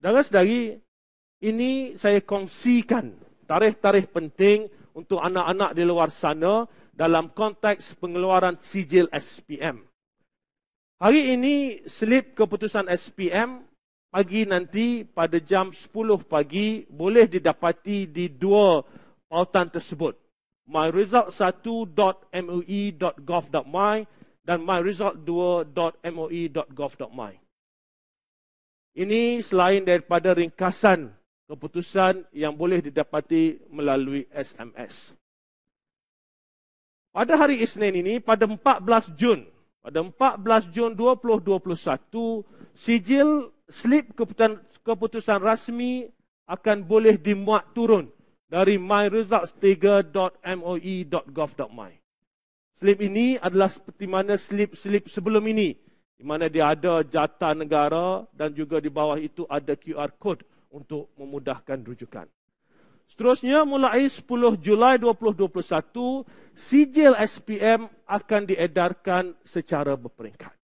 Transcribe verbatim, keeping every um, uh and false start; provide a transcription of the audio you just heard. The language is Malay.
Saudara-saudari, ini saya kongsikan tarikh-tarikh penting untuk anak-anak di luar sana dalam konteks pengeluaran sijil S P M. Hari ini slip keputusan S P M pagi nanti pada jam sepuluh pagi boleh didapati di dua pautan tersebut, my result satu titik m o e titik gov titik my dan my result dua titik m o e titik gov titik my. Ini selain daripada ringkasan keputusan yang boleh didapati melalui S M S. Pada hari Isnin ini, pada empat belas Jun, pada empat belas Jun dua ribu dua puluh satu, sijil slip keputusan, keputusan rasmi akan boleh dimuat turun dari my results tiga titik m o e titik gov titik my. Slip ini adalah seperti mana slip-slip sebelum ini, di mana dia ada jata negara dan juga di bawah itu ada Q R Code untuk memudahkan rujukan. Seterusnya, mulai sepuluh Julai dua ribu dua puluh satu, sijil S P M akan diedarkan secara berperingkat.